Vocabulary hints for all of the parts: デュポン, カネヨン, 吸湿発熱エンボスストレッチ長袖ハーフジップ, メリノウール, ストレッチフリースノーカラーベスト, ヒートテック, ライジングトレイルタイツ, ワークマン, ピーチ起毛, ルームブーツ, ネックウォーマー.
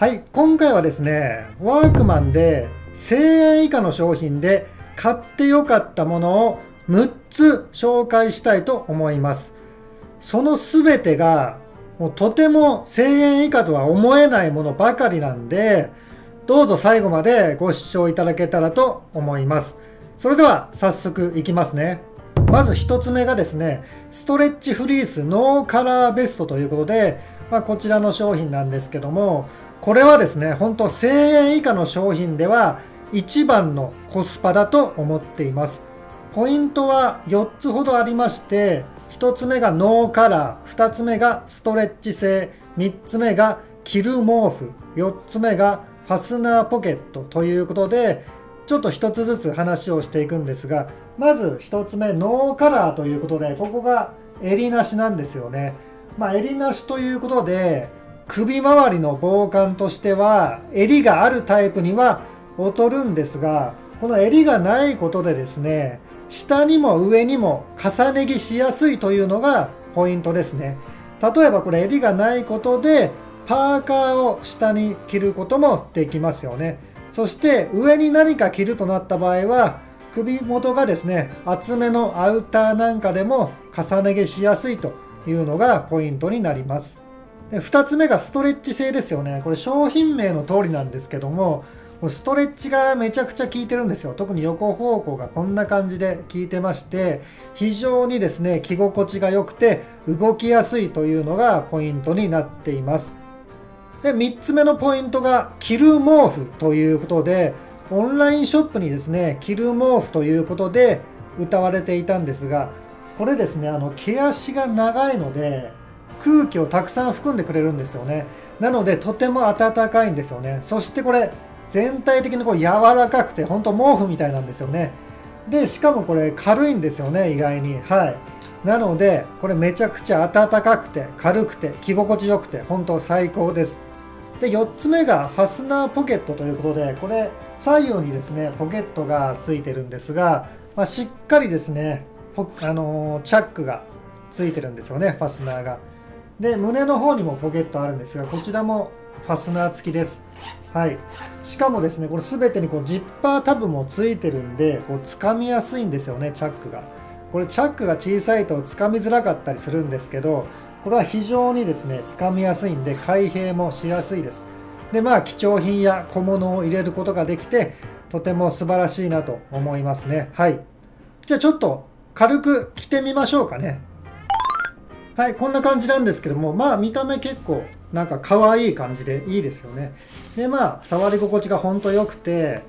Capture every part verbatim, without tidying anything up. はい、今回はですね、ワークマンでせんえん以下の商品で買ってよかったものをむっつ紹介したいと思います。その全てがもうとてもせんえん以下とは思えないものばかりなんで、どうぞ最後までご視聴いただけたらと思います。それでは早速いきますね。まずひとつめがですね、ストレッチフリースノーカラーベストということで、まあ、こちらの商品なんですけども、これはですね、本当せんえん以下の商品では一番のコスパだと思っています。ポイントはよっつほどありまして、ひとつめがノーカラー、ふたつめがストレッチ性、みっつめが着る毛布、よっつめがファスナーポケットということで、ちょっとひとつずつ話をしていくんですが、まずひとつめノーカラーということで、ここが襟なしなんですよね。まあ、襟なしということで、首周りの防寒としては襟があるタイプには劣るんですが、この襟がないことでですね、下にも上にも重ね着しやすいというのがポイントですね。例えばこれ襟がないことでパーカーを下に着ることもできますよね。そして上に何か着るとなった場合は、首元がですね厚めのアウターなんかでも重ね着しやすいというのがポイントになります。ふたつめがストレッチ性ですよね。これ商品名の通りなんですけども、ストレッチがめちゃくちゃ効いてるんですよ。特に横方向がこんな感じで効いてまして、非常にですね着心地が良くて動きやすいというのがポイントになっています。で、みっつめのポイントが着る毛布ということで、オンラインショップにですね着る毛布ということで謳われていたんですが、これですね、あの毛足が長いので空気をたくさん含んでくれるんですよね。なのでとても暖かいんですよね。そしてこれ全体的にこう柔らかくて、ほんと毛布みたいなんですよね。でしかもこれ軽いんですよね、意外に。はい、なのでこれめちゃくちゃ暖かくて軽くて着心地よくて本当最高です。で、よっつめがファスナーポケットということで、これ左右にですねポケットがついてるんですが、まあ、しっかりですねポあのー、チャックがついてるんですよね、ファスナーが。で、胸の方にもポケットあるんですが、こちらもファスナー付きです。はい。しかもですね、これ全てにこうジッパータブもついてるんで、こう掴みやすいんですよね、チャックが。これチャックが小さいと掴みづらかったりするんですけど、これは非常にですね、掴みやすいんで開閉もしやすいです。で、まあ貴重品や小物を入れることができて、とても素晴らしいなと思いますね。はい。じゃあちょっと軽く着てみましょうかね。はい、こんな感じなんですけども、まあ見た目結構なんか可愛い感じでいいですよね。で、まあ触り心地がほんと良くて、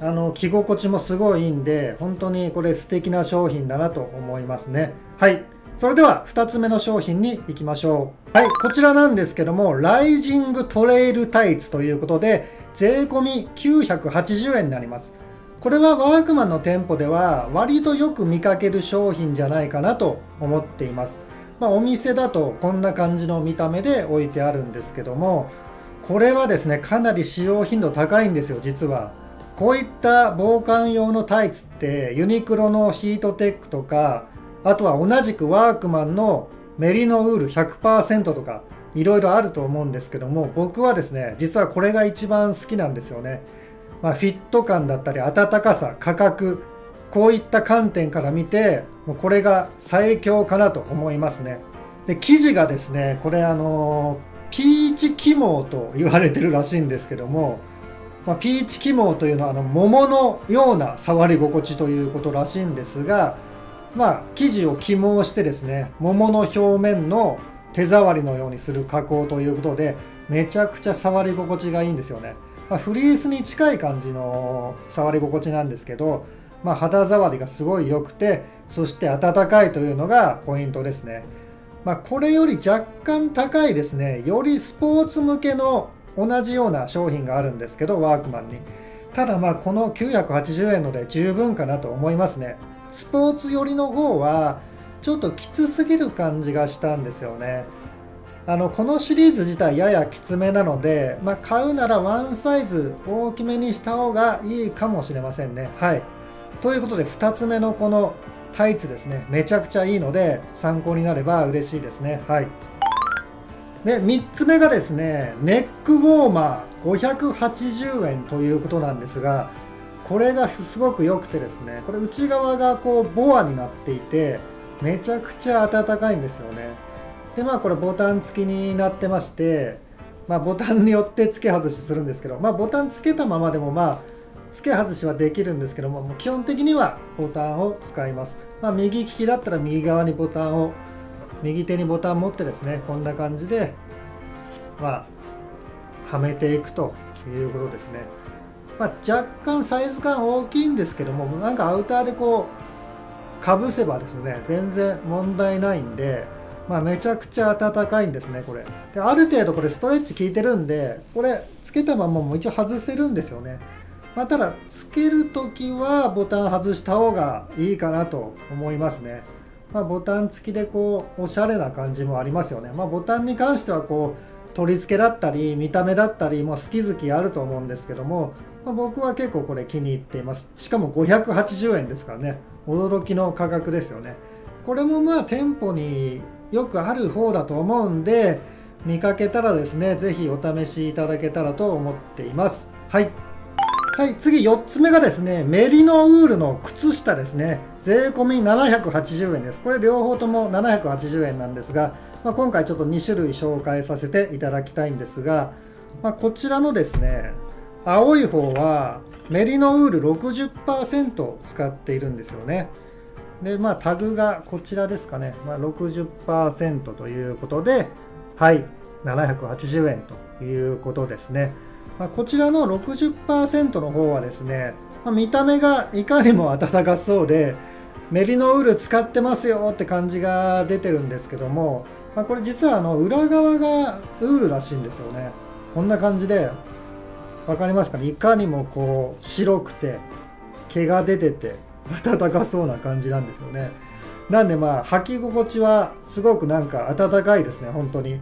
あの着心地もすごいいいんで、本当にこれ素敵な商品だなと思いますね。はい、それではふたつめの商品に行きましょう。はい、こちらなんですけども、ライジングトレイルタイツということで、税込きゅうひゃくはちじゅうえんになります。これはワークマンの店舗では割とよく見かける商品じゃないかなと思っています。まあ、お店だとこんな感じの見た目で置いてあるんですけども、これはですねかなり使用頻度高いんですよ、実は。こういった防寒用のタイツってユニクロのヒートテックとか、あとは同じくワークマンのメリノウール ひゃくパーセント とかいろいろあると思うんですけども、僕はですね実はこれが一番好きなんですよね。まあ、フィット感だったり暖かさ、価格、こういった観点から見て、もうこれが最強かなと思いますね。で、生地がですね、これあのピーチ起毛と言われてるらしいんですけども、まあ、ピーチ起毛というのはあの桃のような触り心地ということらしいんですが、まあ、生地を起毛してですね、桃の表面の手触りのようにする加工ということで、めちゃくちゃ触り心地がいいんですよね。まあ、フリースに近い感じの触り心地なんですけど、まあ、肌触りがすごい良くて、そして暖かいというのがポイントですね。まあ、これより若干高いですね、よりスポーツ向けの同じような商品があるんですけど、ワークマンに。ただまあこのきゅうひゃくはちじゅうえんので十分かなと思いますね。スポーツ寄りの方はちょっときつすぎる感じがしたんですよね。あのこのシリーズ自体ややきつめなので、まあ、買うならワンサイズ大きめにした方がいいかもしれませんね。はい。ということでふたつめのこのタイツですね、めちゃくちゃいいので参考になれば嬉しいですね。はい。でみっつめがですね、ネックウォーマーごひゃくはちじゅうえんということなんですが、これがすごく良くてですね、これ内側がこうボアになっていてめちゃくちゃ暖かいんですよね。でまあこれボタン付きになってまして、まあ、ボタンによって付け外しするんですけど、まあ、ボタン付けたままでもまあ付け外しはできるんですけども、もう基本的にはボタンを使います。まあ、右利きだったら右側にボタンを、右手にボタン持ってですね、こんな感じで、まあ、はめていくということですね。まあ、若干サイズ感大きいんですけども、なんかアウターでこう、かぶせばですね、全然問題ないんで、まあ、めちゃくちゃ暖かいんですね、これ。で、ある程度これストレッチ効いてるんで、これ、つけたままもう一応外せるんですよね。まあ、ただ、つけるときはボタン外した方がいいかなと思いますね。まあ、ボタン付きでこう、おしゃれな感じもありますよね。まあ、ボタンに関してはこう、取り付けだったり、見た目だったり、もう好き好きあると思うんですけども、まあ、僕は結構これ気に入っています。しかもごひゃくはちじゅうえんですからね。驚きの価格ですよね。これもまあ、店舗によくある方だと思うんで、見かけたらですね、ぜひお試しいただけたらと思っています。はい。はい、次よっつめがですね、メリノウールの靴下ですね。税込みななひゃくはちじゅうえんです。これ両方ともななひゃくはちじゅうえんなんですが、まあ、今回ちょっとにしゅるい紹介させていただきたいんですが、まあ、こちらのですね、青い方はメリノウール ろくじゅっパーセント 使っているんですよね。で、まあタグがこちらですかね。まあ、ろくじゅっパーセント ということで、はい、ななひゃくはちじゅうえんということですね。こちらの ろくじゅっパーセント の方はですね、見た目がいかにも暖かそうで、メリノウール使ってますよって感じが出てるんですけども、これ実はあの裏側がウールらしいんですよね。こんな感じで、わかりますかね、いかにもこう白くて、毛が出てて、暖かそうな感じなんですよね。なんでまあ、履き心地はすごくなんか暖かいですね、本当に。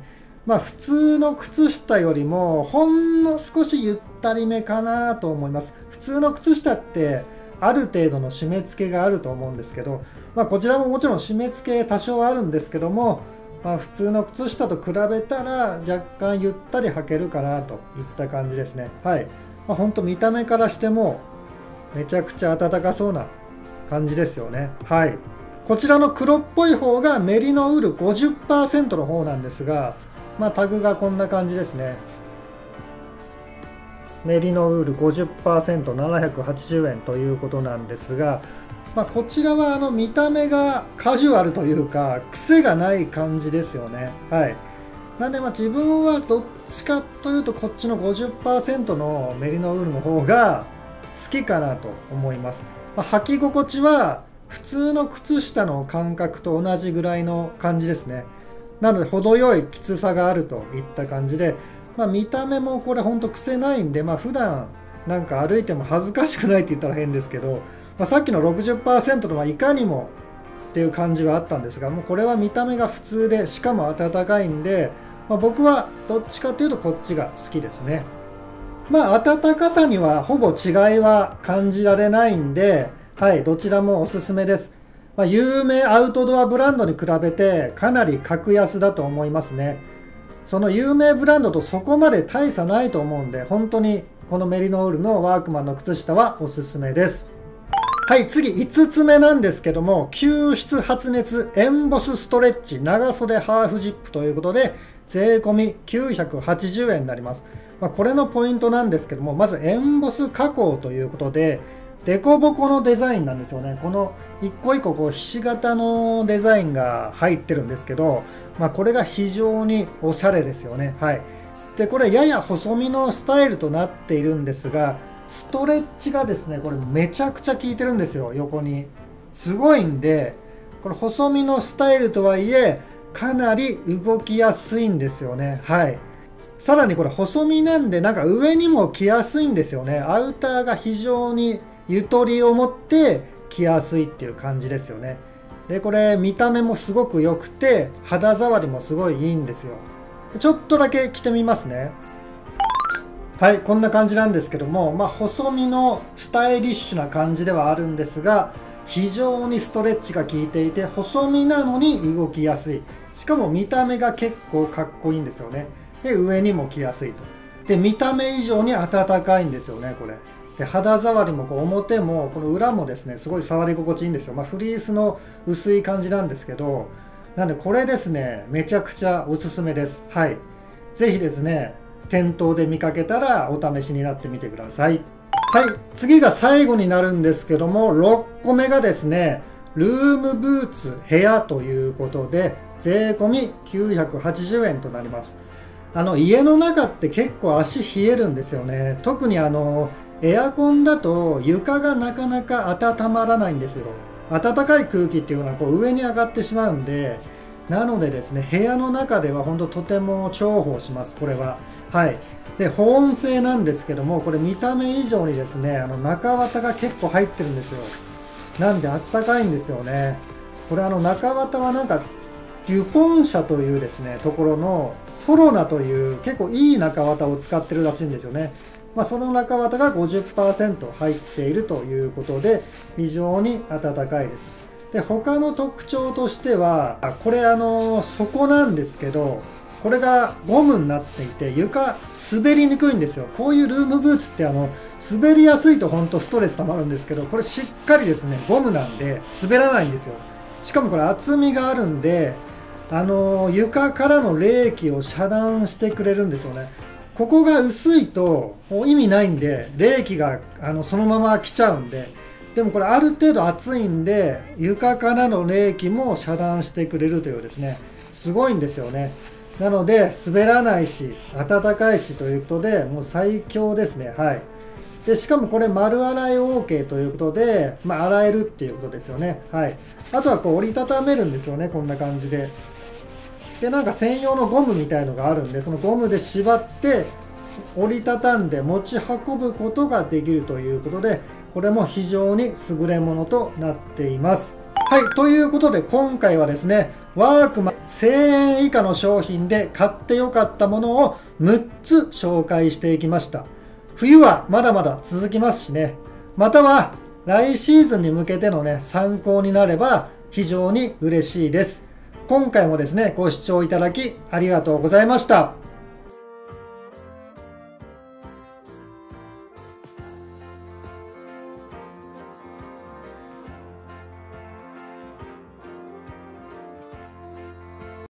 まあ普通の靴下よりもほんの少しゆったりめかなと思います。普通の靴下ってある程度の締め付けがあると思うんですけど、まあ、こちらももちろん締め付け多少あるんですけども、まあ、普通の靴下と比べたら若干ゆったり履けるかなといった感じですね。はい。まあ、ほんと見た目からしてもめちゃくちゃ暖かそうな感じですよね。はい。こちらの黒っぽい方がメリノウール ごじゅっパーセント の方なんですが、まあ、タグがこんな感じですね。メリノウール ごじゅっパーセント、ななひゃくはちじゅうえんということなんですが、まあ、こちらはあの見た目がカジュアルというか、癖がない感じですよね。はい。なんで、まあ自分はどっちかというと、こっちの ごじゅっパーセント のメリノウールの方が好きかなと思います。まあ、履き心地は普通の靴下の感覚と同じぐらいの感じですね。なので程よいきつさがあるといった感じで、まあ、見た目もこれほんと癖ないんで、まあ、普段なんか歩いても恥ずかしくないって言ったら変ですけど、まあ、さっきの ろくじゅっパーセント のはいかにもっていう感じはあったんですが、もうこれは見た目が普通でしかも暖かいんで、まあ、僕はどっちかというとこっちが好きですね。まあ暖かさにはほぼ違いは感じられないんで、はい、どちらもおすすめです。まあ、有名アウトドアブランドに比べてかなり格安だと思いますね。その有名ブランドとそこまで大差ないと思うんで、本当にこのメリノウールのワークマンの靴下はおすすめです。はい、次いつつめなんですけども、吸湿発熱エンボスストレッチ長袖ハーフジップということで、税込みきゅうひゃくはちじゅうえんになります。まあ、これのポイントなんですけども、まずエンボス加工ということで、デコボコのデザインなんですよね。この一個一個こうひし形のデザインが入ってるんですけど、まあ、これが非常におしゃれですよね。はい。で、これやや細身のスタイルとなっているんですが、ストレッチがですね、これめちゃくちゃ効いてるんですよ、横に。すごいんで、これ細身のスタイルとはいえ、かなり動きやすいんですよね。はい。さらにこれ細身なんで、なんか上にも着やすいんですよね。アウターが非常にゆとりを持って着やすいっていう感じですよね。で、これ見た目もすごく良くて、肌触りもすごいいいんですよ。ちょっとだけ着てみますね。はい、こんな感じなんですけども、まあ細身のスタイリッシュな感じではあるんですが、非常にストレッチが効いていて、細身なのに動きやすい。しかも見た目が結構かっこいいんですよね。で、上にも着やすいと。で、見た目以上に暖かいんですよね、これ。で、肌触りもこう表もこの裏もですね、すごい触り心地いいんですよ。まあ、フリースの薄い感じなんですけど、なんでこれですね、めちゃくちゃおすすめです。はい。ぜひですね、店頭で見かけたらお試しになってみてください。はい、次が最後になるんですけども、ろっこめがですね、ルームブーツ部屋ということで、税込きゅうひゃくはちじゅうえんとなります。あの、家の中って結構足冷えるんですよね。特にあの、エアコンだと床がなかなか温まらないんですよ。暖かい空気っていうのはこう上に上がってしまうんで、なのでですね、部屋の中では本当とても重宝します、これは。はい。で、保温性なんですけども、これ見た目以上にですね、あの中綿が結構入ってるんですよ。なんであったかいんですよね。これあの中綿はなんか、デュポン社というですね、ところのソロナという結構いい中綿を使ってるらしいんですよね。まあ、その中綿が ごじゅっパーセント 入っているということで、非常に暖かいです。で、他の特徴としては、これあの、底なんですけど、これがゴムになっていて、床滑りにくいんですよ。こういうルームブーツってあの、滑りやすいとほんとストレス溜まるんですけど、これしっかりですね、ゴムなんで滑らないんですよ。しかもこれ厚みがあるんで、あの、床からの冷気を遮断してくれるんですよね。ここが薄いともう意味ないんで、冷気があのそのまま来ちゃうんで、でもこれある程度厚いんで、床からの冷気も遮断してくれるというですね、すごいんですよね。なので、滑らないし、暖かいしということで、もう最強ですね。はい。で、しかもこれ丸洗い オーケー ということで、まあ、洗えるっていうことですよね。はい。あとはこう折りたためるんですよね、こんな感じで。で、なんか専用のゴムみたいのがあるんで、そのゴムで縛って折りたたんで持ち運ぶことができるということで、これも非常に優れものとなっています。はい、ということで今回はですね、ワークマンせんえん以下の商品で買ってよかったものをむっつ紹介していきました。冬はまだまだ続きますしね、または来シーズンに向けてのね、参考になれば非常に嬉しいです。今回もですね、ご視聴いただきありがとうございました。